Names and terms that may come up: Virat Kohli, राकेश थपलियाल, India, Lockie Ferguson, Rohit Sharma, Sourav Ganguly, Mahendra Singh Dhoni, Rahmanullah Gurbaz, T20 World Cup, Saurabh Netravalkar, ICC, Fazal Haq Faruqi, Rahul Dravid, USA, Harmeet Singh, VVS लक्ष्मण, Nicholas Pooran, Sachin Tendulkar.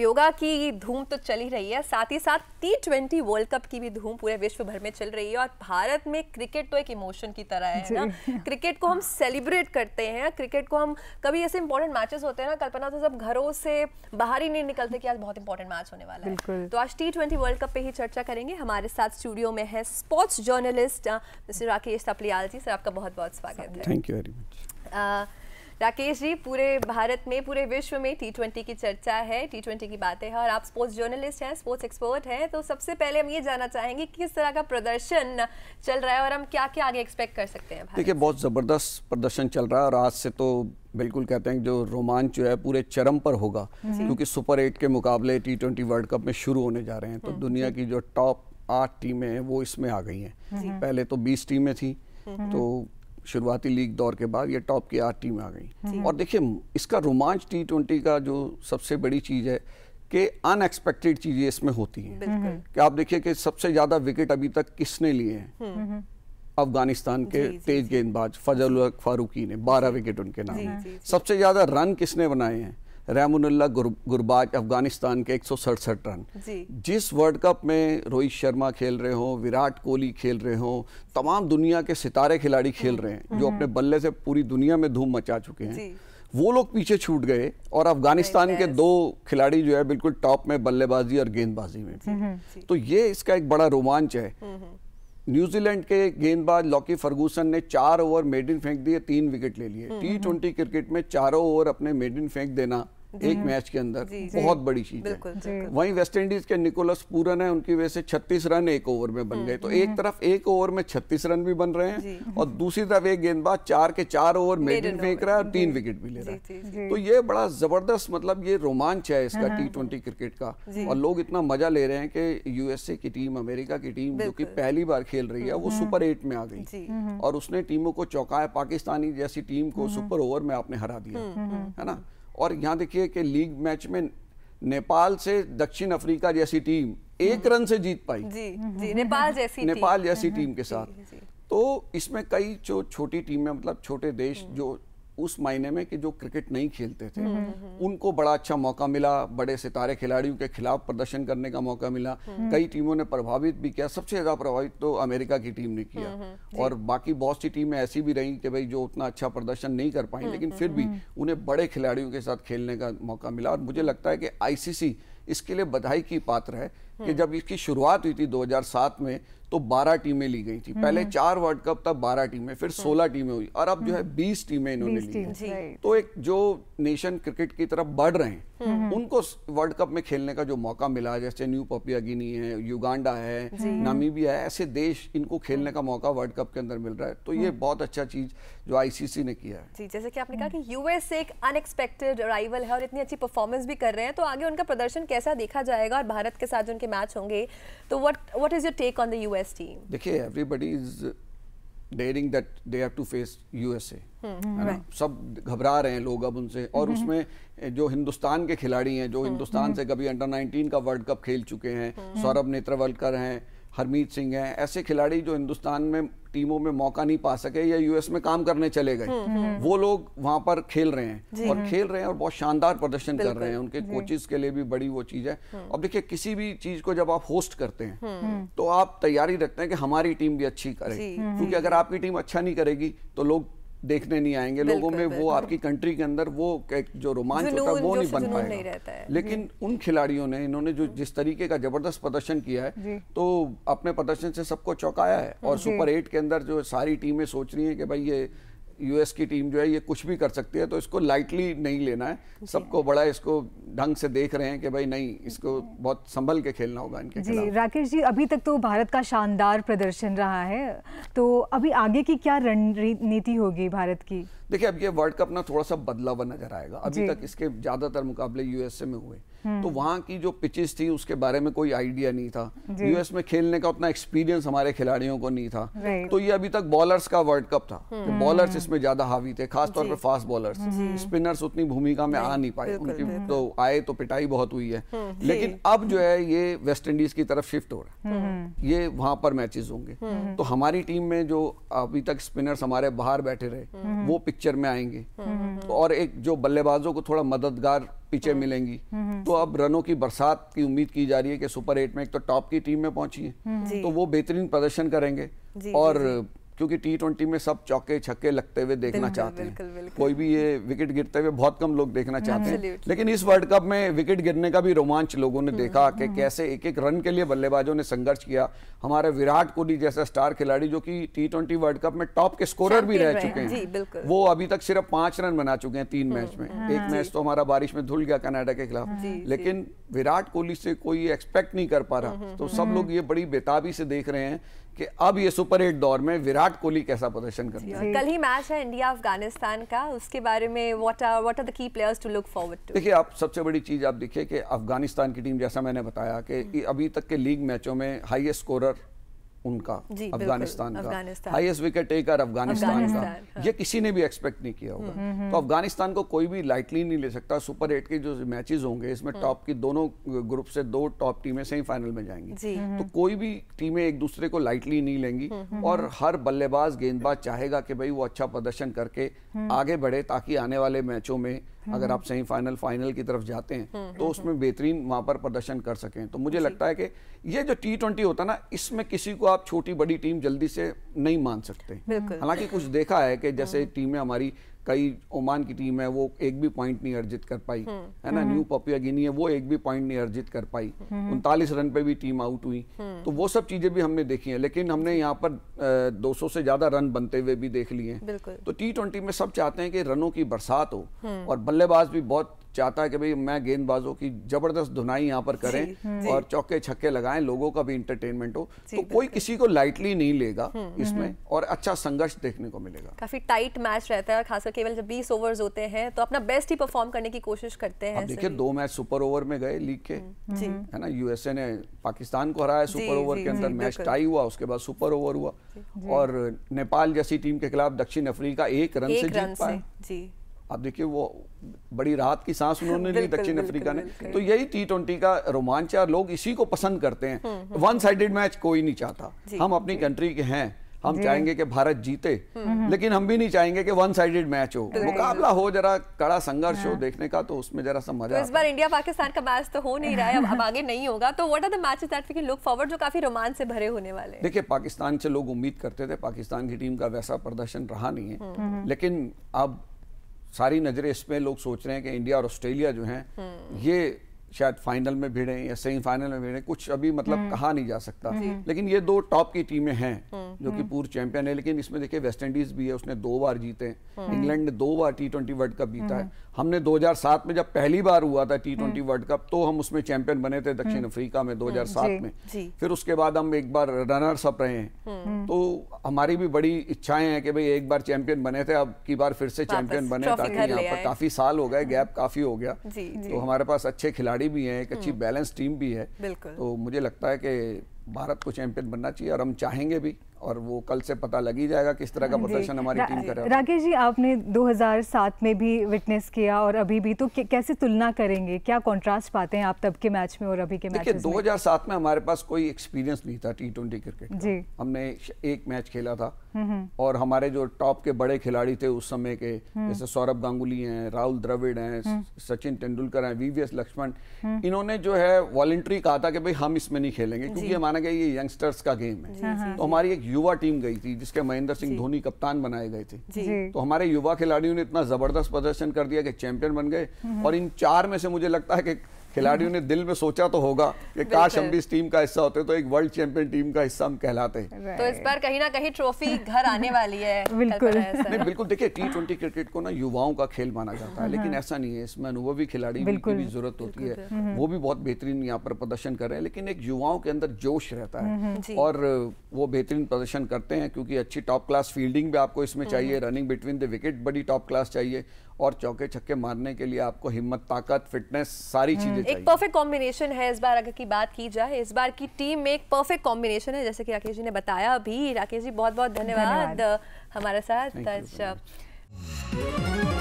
योगा की धूम तो चल ही रही है, साथ ही साथ T20 वर्ल्ड कप की भी धूम पूरे विश्व भर में चल रही है। और भारत में क्रिकेट तो एक इमोशन की तरह है ना, क्रिकेट को हम सेलिब्रेट करते हैं, क्रिकेट को हम कभी ऐसे इंपॉर्टेंट मैचेस होते हैं ना कल्पना, तो सब घरों से बाहर ही नहीं निकलते कि आज बहुत इंपॉर्टेंट मैच होने वाला है। तो आज T20 वर्ल्ड कप पे ही चर्चा करेंगे। हमारे साथ स्टूडियो में है sports journalist mister राकेश थपलियाल ji. Sir आपका बहुत बहुत स्वागत है। Thank you very much. Rakesh ji, पूरे भारत में पूरे विश्व में T20 की चर्चा है, T20 की बातें हैं और आप स्पोर्ट्स जर्नलिस्ट हैं, स्पोर्ट्स एक्सपर्ट हैं, तो सबसे पहले हम ये जानना चाहेंगे किस तरह का प्रदर्शन चल रहा है और हम क्या क्या आगे एक्सपेक्ट कर सकते हैं। देखिए, बहुत ज़बरदस्त प्रदर्शन चल रहा है और आज से तो बिल्कुल कहते हैं जो रोमांच जो है पूरे चरम पर होगा, क्योंकि सुपर 8 के मुकाबले T20 वर्ल्ड कप में शुरू होने जा रहे हैं। तो दुनिया की जो टॉप 8 टीमें हैं वो इसमें आ गई हैं। पहले तो 20 टीमें थी, तो शुरुआती लीग दौर के बाद ये टॉप की 8 टीमें आ गई। और देखिए, इसका रोमांच T20 का जो सबसे बड़ी चीज़ है कि अनएक्सपेक्टेड चीज़ें इसमें होती हैं। कि आप देखिए कि सबसे ज़्यादा विकेट अभी तक किसने लिए हैं, अफगानिस्तान के तेज गेंदबाज फजल हक फारूकी ने 12 विकेट उनके नाम हैं। सबसे ज़्यादा रन किसने बनाए हैं, रहमानुल्लाह गुरबाज अफगानिस्तान के 167 रन। जिस वर्ल्ड कप में रोहित शर्मा खेल रहे हों, विराट कोहली खेल रहे हों, तमाम दुनिया के सितारे खिलाड़ी खेल रहे हैं जो अपने बल्ले से पूरी दुनिया में धूम मचा चुके हैं, वो लोग पीछे छूट गए। और अफगानिस्तान के 2 खिलाड़ी जो है बिल्कुल टॉप में बल्लेबाजी और गेंदबाजी में, तो ये इसका एक बड़ा रोमांच है। न्यूजीलैंड के गेंदबाज लॉकी फर्गूसन ने 4 ओवर मेडन फेंक दिए, 3 विकेट ले लिए। T20 क्रिकेट में 4 ओवर अपने मेडन फेंक देना एक मैच के अंदर बहुत बड़ी चीज है। वहीं वेस्टइंडीज के निकोलस पूरन है, उनकी वजह से 36 रन 1 ओवर में बन गए। तो एक तरफ 1 ओवर में 36 रन भी बन रहे हैं और दूसरी तरफ एक गेंदबाज 4 के 4 ओवर मेडन फेंक रहा है और 3 विकेट भी ले रहा है। तो ये बड़ा जबरदस्त मतलब ये रोमांच है इसका T20 क्रिकेट का। और लोग इतना मजा ले रहे हैं कि यूएसए की टीम, अमेरिका की टीम जो की पहली बार खेल रही है वो सुपर 8 में आ गई और उसने टीमों को चौंकाया। पाकिस्तानी जैसी टीम को सुपर 8 में आपने हरा दिया है ना। और यहाँ देखिए कि लीग मैच में नेपाल से दक्षिण अफ्रीका जैसी टीम 1 रन से जीत पाई। जी, नेपाल जैसी टीम के साथ। तो इसमें कई जो छोटी टीमें मतलब छोटे देश जो उस मायने में कि जो क्रिकेट नहीं खेलते थे उनको बड़ा अच्छा मौका मिला, बड़े सितारे खिलाड़ियों के खिलाफ प्रदर्शन करने का मौका मिला। कई टीमों ने प्रभावित भी किया, सबसे ज़्यादा प्रभावित तो अमेरिका की टीम ने किया और बाकी बहुत सी टीमें ऐसी भी रहीं कि भाई जो उतना अच्छा प्रदर्शन नहीं कर पाई, लेकिन फिर भी उन्हें बड़े खिलाड़ियों के साथ खेलने का मौका मिला। और मुझे लगता है कि ICC इसके लिए बधाई की पात्र है कि जब इसकी शुरुआत हुई थी 2007 में तो 12 टीमें ली गई थी। पहले 4 वर्ल्ड कप तक 12 टीमें, फिर 16 टीमें हुई और अब जो है 20 टीमें इन्होंने ली हैं। तो एक जो नेशन क्रिकेट की तरफ बढ़ रहे हैं उनको वर्ल्ड कप में खेलने का जो मौका मिला, जैसे न्यू पापुआ गिनी है, युगांडा है, नामीबिया है, ऐसे देश इनको खेलने का मौका वर्ल्ड कप के अंदर मिल रहा है। तो ये बहुत अच्छा चीज जो ICC ने किया है। जैसे कि आपने कहा कि यूएस एक अनएक्सपेक्टेड अराइवल है और इतनी अच्छी परफॉर्मेंस भी कर रहे हैं, तो आगे उनका प्रदर्शन कैसा देखा जाएगा और भारत के साथ जो उनके मैच होंगे तो what is your take on the US team? देखिए, everybody is daring that they have to face USA. सब घबरा रहे हैं लोग अब उनसे। और उसमें जो हिंदुस्तान के खिलाड़ी हैं, जो हिंदुस्तान से कभी अंडर 19 का वर्ल्ड कप खेल चुके हैं, सौरभ नेत्रवलकर हैं, हरमीत सिंह हैं, ऐसे खिलाड़ी जो हिंदुस्तान में टीमों में मौका नहीं पा सके या यूएस में काम करने चले गए, वो लोग वहाँ पर खेल रहे हैं और बहुत शानदार प्रदर्शन कर रहे हैं। उनके कोचेस के लिए भी बड़ी वो चीज़ है। अब देखिए, किसी भी चीज़ को जब आप होस्ट करते हैं तो आप तैयारी रखते हैं कि हमारी टीम भी अच्छी करेगी, क्योंकि अगर आपकी टीम अच्छा नहीं करेगी तो लोग देखने नहीं आएंगे। लोगों में वो आपकी कंट्री के अंदर वो जो रोमांच होता है वो नहीं बन पाएगा। लेकिन उन खिलाड़ियों ने इन्होंने जो जिस तरीके का जबरदस्त प्रदर्शन किया है तो अपने प्रदर्शन से सबको चौंकाया है। और सुपर 8 के अंदर जो सारी टीमें सोच रही हैं कि भाई ये यूएस की टीम जो है ये कुछ भी कर सकती है, तो इसको लाइटली नहीं लेना है। सबको बड़ा इसको ढंग से देख रहे हैं कि भाई नहीं, इसको बहुत संभल के खेलना होगा इनके खिलाफ। राकेश जी, अभी तक तो भारत का शानदार प्रदर्शन रहा है, तो अभी आगे की क्या रणनीति होगी भारत की? देखिए, अब ये वर्ल्ड कप ना थोड़ा सा बदला हुआ नजर आएगा। अभी तक इसके ज्यादातर मुकाबले यूएसए में हुए, तो वहाँ की जो पिचेस थी उसके बारे में कोई आइडिया नहीं था। यूएस में खेलने का उतना एक्सपीरियंस हमारे खिलाड़ियों को नहीं था, तो ये अभी तक बॉलर्स का वर्ल्ड कप था। बॉलर्स इसमें ज्यादा हावी थे, खासतौर पर फास्ट बॉलर्स। स्पिनर्स उतनी भूमिका में आ नहीं पाए, उनकी तो आए तो पिटाई बहुत हुई है। लेकिन अब जो है ये वेस्ट इंडीज की तरफ शिफ्ट हो रहा है, ये वहाँ पर मैचेस होंगे। तो हमारी टीम में जो अभी तक स्पिनर्स हमारे बाहर बैठे रहे वो पिक्चर में आएंगे और एक जो बल्लेबाजों को थोड़ा मददगार पीछे मिलेंगी, तो अब रनों की बरसात की उम्मीद की जा रही है कि सुपर 8 में एक तो टॉप की टीम में पहुंची है तो वो बेहतरीन प्रदर्शन करेंगे। और क्योंकि T20 में सब चौके छक्के लगते हुए देखना चाहते हैं, कोई भी ये विकेट गिरते हुए बहुत कम लोग देखना चाहते हैं, लेकिन इस वर्ल्ड कप में विकेट गिरने का भी रोमांच लोगों ने देखा कि कैसे एक एक रन के लिए बल्लेबाजों ने संघर्ष किया। हमारे विराट कोहली जैसा स्टार खिलाड़ी जो कि T20 वर्ल्ड कप में टॉप के स्कोरर भी रह चुके हैं, वो अभी तक सिर्फ 5 रन बना चुके हैं 3 मैच में। एक मैच तो हमारा बारिश में धुल गया कनाडा के खिलाफ, लेकिन विराट कोहली से कोई एक्सपेक्ट नहीं कर पा रहा, तो सब लोग ये बड़ी बेताबी से देख रहे हैं कि अब ये सुपर 8 दौर में विराट कोहली कैसा प्रदर्शन करते हैं। कल ही मैच है इंडिया अफगानिस्तान का, उसके बारे में what are the key players to look forward to? देखिए, आप सबसे बड़ी चीज आप देखिए कि अफगानिस्तान की टीम, जैसा मैंने बताया कि अभी तक के लीग मैचों में हाईएस्ट स्कोरर उनका अफगानिस्तान का, हाईएस्ट विकेट टेकर अफगानिस्तान का, ये किसी ने भी एक्सपेक्ट नहीं किया होगा। तो अफगानिस्तान को कोई भी लाइटली नहीं ले सकता। सुपर 8 के जो मैचेस होंगे इसमें टॉप की दोनों ग्रुप से 2 टॉप टीमें सेमीफाइनल में जाएंगी, तो कोई भी टीमें एक दूसरे को लाइटली नहीं लेंगी और हर बल्लेबाज गेंदबाज चाहेगा कि भाई वो अच्छा प्रदर्शन करके आगे बढ़े ताकि आने वाले मैचों में अगर आप सेमीफाइनल फाइनल की तरफ जाते हैं तो उसमें बेहतरीन वहां पर प्रदर्शन कर सकें। तो मुझे लगता है कि ये जो T20 होता है ना, इसमें किसी को आप छोटी बड़ी टीम जल्दी से नहीं मान सकते। हालांकि कुछ देखा है कि जैसे टीमें हमारी, कई ओमान की टीम है वो एक भी पॉइंट नहीं अर्जित कर पाई है ना, न्यू पपिया गिनी है वो एक भी पॉइंट नहीं अर्जित कर पाई, 39 रन पे भी टीम आउट हुई, तो वो सब चीजें भी हमने देखी हैं। लेकिन हमने यहाँ पर 200 से ज्यादा रन बनते हुए भी देख लिए हैं। तो T20 में सब चाहते हैं कि रनों की बरसात हो और बल्लेबाज भी बहुत चाहता है कि भाई मैं गेंदबाजों की जबरदस्त धुनाई यहाँ पर करें और चौके छक्के लगाएं, लोगों का भी इंटरटेनमेंट हो। तो कोई किसी को लाइटली नहीं लेगा इसमें और अच्छा संघर्ष देखने को मिलेगा। काफी टाइट मैच रहता है और खासकर केवल जब 20 ओवर्स होते हैं तो अपना बेस्ट ही परफॉर्म करने की कोशिश करते हैं। देखिए, 2 मैच सुपर ओवर में गए लीग के, है ना, USA ने पाकिस्तान को हराया सुपर ओवर के अंदर, मैच टाई हुआ, उसके बाद सुपर ओवर हुआ और नेपाल जैसी टीम के खिलाफ दक्षिण अफ्रीका 1 रन से जीत पाया। आप देखिए वो बड़ी राहत की सांस उन्होंने ली दक्षिण अफ्रीका ने। तो यही T20 का रोमांच है, लोग इसी को पसंद करते हैं। वन साइडेड मैच कोई नहीं चाहता। हम अपनी कंट्री के हैं, हम चाहेंगे कि भारत जीते, लेकिन हम भी नहीं चाहेंगे कि वन साइडेड मैच हो, मुकाबला हो, जरा कड़ा संघर्ष हो देखने का, तो उसमें जरा सा मजा। तो इस बार इंडिया पाकिस्तान का मैच तो हो नहीं रहा है, अब आगे नहीं होगा, तो what are the matches that we can look forward, जो काफी रोमांच से भरे होने वाले हैं? देखिए, पाकिस्तान से लोग उम्मीद करते थे, पाकिस्तान की टीम का वैसा प्रदर्शन रहा नहीं है, लेकिन अब सारी नजरें इसमें, लोग सोच रहे हैं कि इंडिया और ऑस्ट्रेलिया जो हैं ये शायद फाइनल में भिड़े या सेमीफाइनल में भिड़े, कुछ अभी मतलब कहा नहीं जा सकता। लेकिन ये 2 टॉप की टीमें हैं जो कि पूर्व चैंपियन है। लेकिन इसमें देखिए वेस्ट इंडीज भी है, उसने 2 बार जीते, इंग्लैंड ने 2 बार T20 वर्ल्ड कप जीता है। हमने 2007 में जब पहली बार हुआ था T20 वर्ल्ड कप तो हम उसमें चैंपियन बने थे दक्षिण अफ्रीका में 2007 में। फिर उसके बाद हम एक बार रनर्स अप रहे हैं। तो हमारी भी बड़ी इच्छाएं हैं कि भाई एक बार चैंपियन बने थे, अब की बार फिर से चैंपियन बने, ताकि यहाँ पर काफी साल हो गए, गैप काफी हो गया, तो हमारे पास अच्छे खिलाड़ी भी हैं, एक अच्छी बैलेंस टीम भी है। तो मुझे लगता है कि भारत को चैंपियन बनना चाहिए और हम चाहेंगे भी, और वो कल से पता लग ही जाएगा किस तरह का प्रदर्शन हमारी टीम कर रही है। राकेश जी, आपने 2007 में भी विटनेस किया और अभी भी, तो कैसे तुलना करेंगे, क्या कॉन्ट्रास्ट पाते हैं आप तब के मैच में और अभी के मैच में? 2007 में हमारे पास कोई एक्सपीरियंस नहीं था T20 क्रिकेट जी, हमने एक मैच खेला था और हमारे जो टॉप के बड़े खिलाड़ी थे उस समय के, जैसे सौरभ गांगुली हैं, राहुल द्रविड़ हैं, सचिन तेंदुलकर हैं, VVS लक्ष्मण, इन्होंने जो है वॉलंटरी कहा था कि भाई हम इसमें नहीं खेलेंगे क्योंकि माना गया ये यंगस्टर्स का गेम है। तो हमारी एक युवा टीम गई थी जिसके महेंद्र सिंह धोनी कप्तान बनाए गए थे। तो हमारे युवा खिलाड़ियों ने इतना जबरदस्त प्रदर्शन कर दिया कि चैंपियन बन गए और इन 4 में से मुझे लगता है कि खिलाड़ियों ने दिल में सोचा तो होगा कि काश हम भी इस टीम का हिस्सा होते तो एक वर्ल्ड चैंपियन टीम का हिस्सा हम कहलाते। तो इस बार कहीं ना कहीं ट्रॉफी घर आने वाली है। बिल्कुल, नहीं बिल्कुल। देखिए, T20 क्रिकेट को ना युवाओं का खेल माना जाता है, लेकिन ऐसा नहीं है, इसमें अनुभवी खिलाड़ी की भी जरूरत होती है, वो भी बहुत बेहतरीन यहाँ पर प्रदर्शन कर रहे हैं। लेकिन एक युवाओं के अंदर जोश रहता है और वो बेहतरीन प्रदर्शन करते हैं क्योंकि अच्छी टॉप क्लास फील्डिंग भी आपको इसमें चाहिए, रनिंग बिटवीन द विकेट बड़ी टॉप क्लास चाहिए और चौके छक्के मारने के लिए आपको हिम्मत, ताकत, फिटनेस, सारी चीजें चाहिए। एक परफेक्ट कॉम्बिनेशन है इस बार। अगर की बात की जाए, इस बार की टीम में एक परफेक्ट कॉम्बिनेशन है, जैसे कि राकेश जी ने बताया अभी। राकेश जी, बहुत बहुत धन्यवाद हमारे साथ।